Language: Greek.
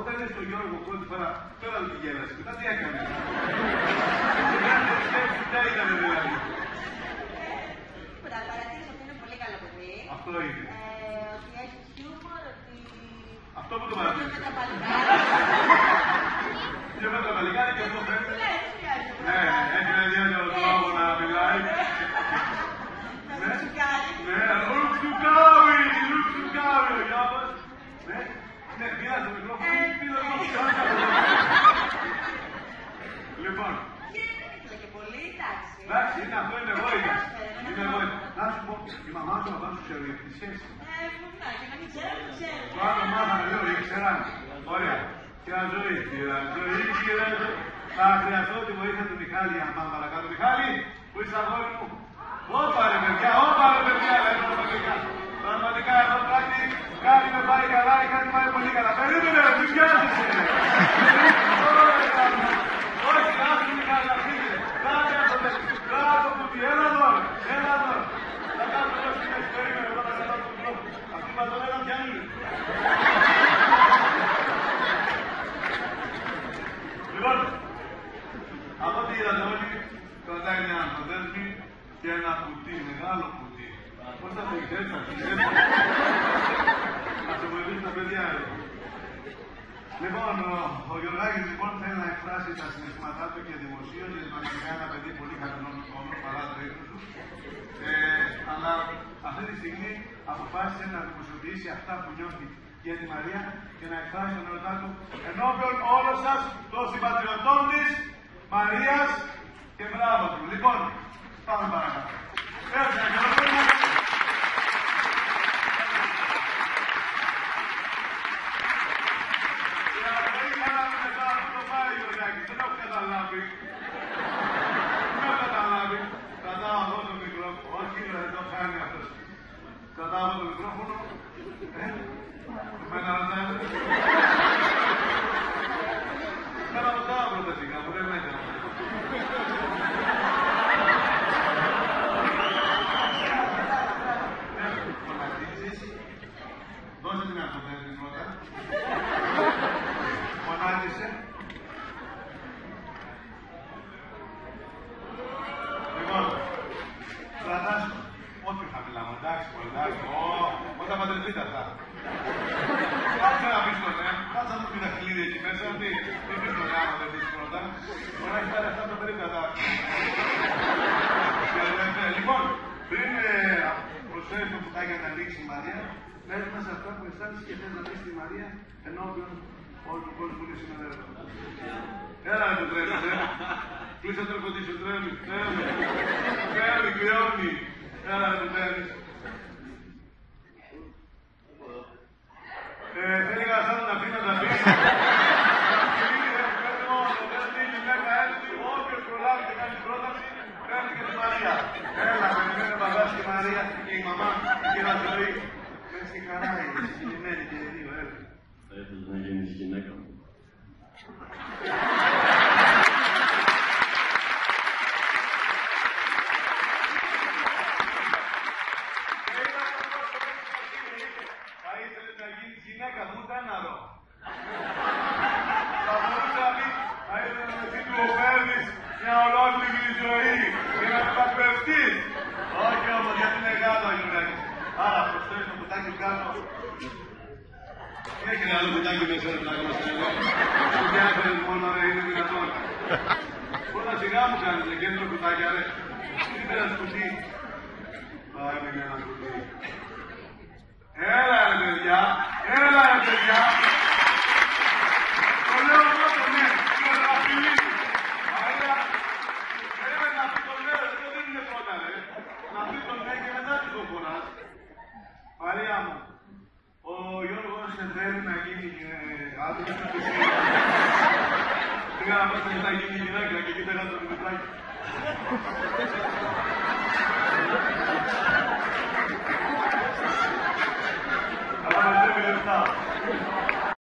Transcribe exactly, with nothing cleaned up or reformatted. Όταν είναι στον Γιώργο πρώτη φορά, τώρα δεν γέλασε. Μετά τι έκανε. Μετά ήταν δηλαδή. Τίποτα, παρατήρησα ότι είναι πολύ καλό παιδί. Αυτό είναι. Ότι έχει χιούμορ, ότι... Αυτό που το παρατήρησα. Με τα παλικάρια. Και με τα παλικάρια και αυτό φαίνεται. Ναι, ναι, έχει ένα διάλειο λόγο να μιλάει. Ναι, ναι, ρουξουκάουι, ρουξουκάουι, ο Γιώργος. Ναι. Ναι, πειράζει το μικρόφωνο. Λοιπόν. Και πολύ, εντάξει. Εντάξει, είναι αυτό, είναι βόητα. Είναι βόητα. Να σου πω, η μαμά του να σου ξέρει τη σχέση. Ε, να, και να μην ξέρει, ξέρει. Το άλλο μάνα λέω, ξέρανε. Ωραία. Κυρία Ζωή, κυρία Ζωή, κυρία Ζωή. Θα χρειαστώ τη βοήθεια του Μιχάλη, αν πάμε παρακάτω. Μιχάλη, που είσαι αγόρι μου. Όπα ρε παιδιά, όπα ρε παιδιά, λέμε πραγματικά. Πραγματικά εδώ πράγματι, κάτι με πάει καλά ή κάτι πάει πολύ καλά. Περίμενε, μην πιάζεσαι. Όχι, άφησε με καλά, φύγε. Κράτε αυτό, κράτο κουτί, έλα δώρα, έλα δώρα. Θα κάνουμε το σύγκριση, περίμενε, εδώ θα κατάω τον τρόπο. Αυτή μας τον έναν πιάνουν. Λοιπόν, από ό,τι είδατε όλοι, κρατάει μια ανθοδέσμη και ένα κουτί, μεγάλο κουτί. Πώς θα το ξέρεις, θα το ξέρεις. Θα σε βοηθήσει τα παιδιά εδώ. Λοιπόν, ο Γιωργάκης λοιπόν θέλει να εκφράσει τα συναισθήματά του και δημοσίως, γιατί πραγματικά ένα παιδί πολύ χαρινόμικο όμως, παρά το ύφος του. Αλλά αυτή τη στιγμή αποφάσισε να δημοσιοποιήσει αυτά που νιώθει για τη Μαρία και να εκφράσει τον ερωτά του ενώπιον όλων σας των συμπατριωτών της Μαρίας και μπράβο του. Λοιπόν, πάμε παρακάτω. Έρχεται να καλώ. Κατάβω το μικρόφωνο. Ε, με να ρωτάω. Με να ρωτάω πρώτα σιγά, που δεν μέτρα. Φωνατίζεις. Δώσε την αυτοδέσμη πρώτα. Φωνάτισε. Λοιπόν, κρατάς όχι χαμηλά, εντάξει, εντάξει, όταν παντρευτείτε αυτά. Κάτσε να πεις τον ναι, κάτσε να πεις τα χλίδια εκεί μέσα, ότι δεν πεις τον ναι, δεν πεις πρώτα. Μπορεί να έχεις πάρει αυτά τα περίπτατα. Λοιπόν, πριν προσφέρεις το κουτάκι να ανοίξει η Μαρία, πες μας αυτά που αισθάνεσαι και θες να πεις τη Μαρία ενώπιον όλου του κόσμου που είναι σήμερα εδώ. Έλα να το τρέψεις, ε. Κλείσε το κοντί σου, τρέμει, τρέμει, τρέμει, κρυώνει. Έλα να το τρέψεις. Θέλει καταστάτε να πει, να τα πει. Αυτή η γυναίκα έρθει, όποιος προλάβει και κάνει πρόταση, έρθει και τη Μαρία. Έλα, περιμένει ο παπάς και η Μαρία και η μαμά και να ζωή. Πες και χαρά, είναι συγκεκριμένη και οι δύο, έρθει. Θα ήθελες να γίνεις γυναίκα μου. Έχει ένα άλλο κουτάκι μέσα από τα κομμάτια. Σου διάφορε μόνο να είναι δυνατόν. Πρώτα σιγά μου κάνετε και έντρο κουτάκι, αρέ. Είναι ένα κουτί. Πάμε για ένα κουτί. Έλα ρε παιδιά, έλα ρε παιδιά. Το λέω πρώτο, ναι, το να φιλήσει. Άρα, πρέπει να πει τον ναι, δεν είναι πρώτα ρε. Να πει τον ναι και μετά την κομποράς. Μαρία μου. Ο Γιώργος θέλει να γίνει άντρας του φυσικού. Τι κάνω να θέλει να γίνει γυναίκα και εκεί πέρα το κουτάκι. Αλλά δεν είναι λεφτά.